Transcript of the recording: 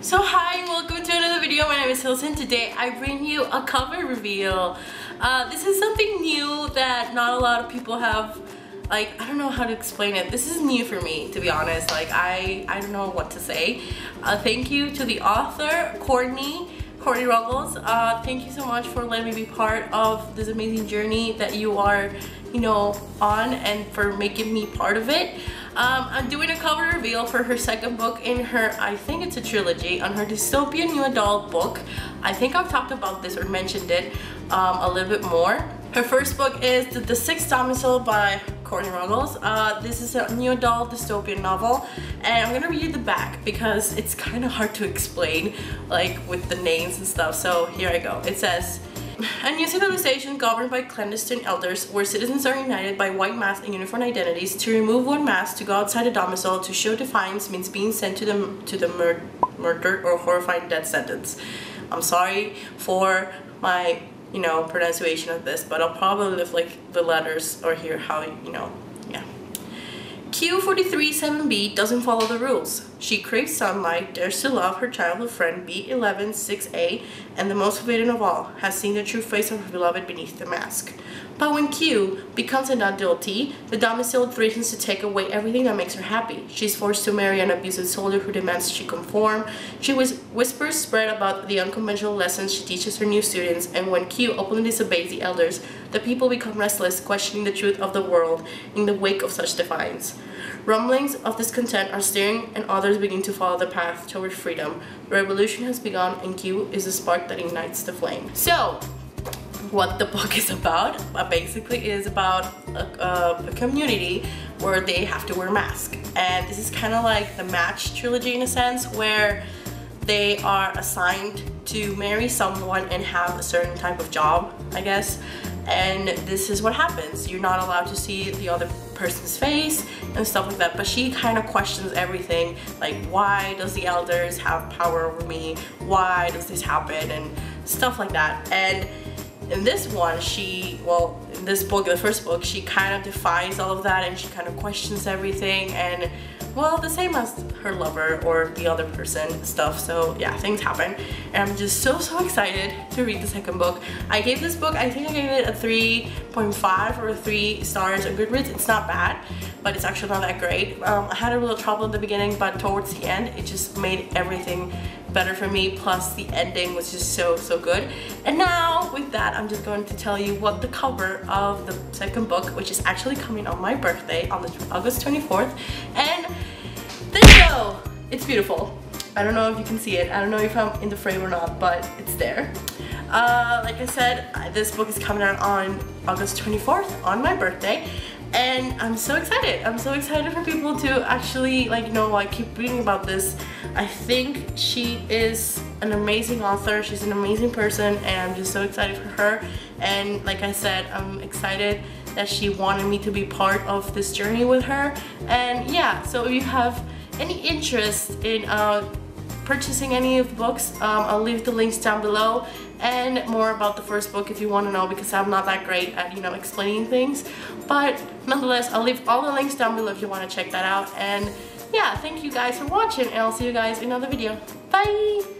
So hi, welcome to another video. My name is Hilton. Today I bring you a cover reveal. This is something new that not a lot of people have, I don't know how to explain it. This is new for me, to be honest. I don't know what to say. Thank you to the author, Courtney Ruggles. Thank you so much for letting me be part of this amazing journey that you are, on, and for making me part of it. I'm doing a cover reveal for her second book in her, I think it's a trilogy, on her dystopian new adult book. I think I've talked about this or mentioned it a little bit more. Her first book is The Sixth Domicile by Courtney Ruggles. This is a new adult dystopian novel, and I'm gonna read the back because it's kind of hard to explain, with the names and stuff, so here I go. It says, a new civilization governed by clandestine elders, where citizens are united by white masks and uniform identities. To remove one mask, to go outside a domicile, to show defiance means being sent to the murdered or horrifying death sentence. I'm sorry for my, pronunciation of this, but I'll probably live the letters or hear how, yeah. Q437B doesn't follow the rules. She craves sunlight, dares to love her childhood friend B116A, and the most forbidden of all, has seen the true face of her beloved beneath the mask. But when Q becomes an adultee, the domicile threatens to take away everything that makes her happy. She's forced to marry an abusive soldier who demands she conform. She whispers spread about the unconventional lessons she teaches her new students, and when Q openly disobeys the elders, the people become restless, questioning the truth of the world in the wake of such defiance. Rumblings of discontent are stirring, and others begin to follow the path toward freedom. The revolution has begun, and Q is the spark that ignites the flame. So, what the book is about, basically is about a community where they have to wear masks. And this is kind of like the Match trilogy in a sense, where they are assigned to marry someone and have a certain type of job, I guess. And this is what happens. You're not allowed to see the other person's face and stuff like that, but she kind of questions everything, why does the elders have power over me? Why does this happen? And stuff like that. And in this one, in this book, the first book, she kind of defies all of that, and she kind of questions everything, and the same as her lover or the other person stuff. So yeah, things happen, and I'm just so excited to read the second book. I gave this book, I think I gave it a 3.5 or 3 stars on Goodreads. It's not bad, but it's actually not that great. I had a little trouble at the beginning, but towards the end it just made everything better for me, plus the ending was just so good. And now with that, I'm just going to tell you what the cover of the second book, which is actually coming on my birthday on August 24th, and there you go! It's beautiful. I don't know if you can see it, I don't know if I'm in the frame or not, but it's there. Like I said, this book is coming out on August 24th on my birthday, and I'm so excited. I'm so excited for people to actually, I keep reading about this. I think she is an amazing author, she's an amazing person, and I'm just so excited for her. And like I said, I'm excited that she wanted me to be part of this journey with her. And yeah, so if you have any interest in purchasing any of the books, I'll leave the links down below, and more about the first book if you want to know, because I'm not that great at explaining things, but nonetheless I'll leave all the links down below if you want to check that out. And yeah, thank you guys for watching, and I'll see you guys in another video. Bye!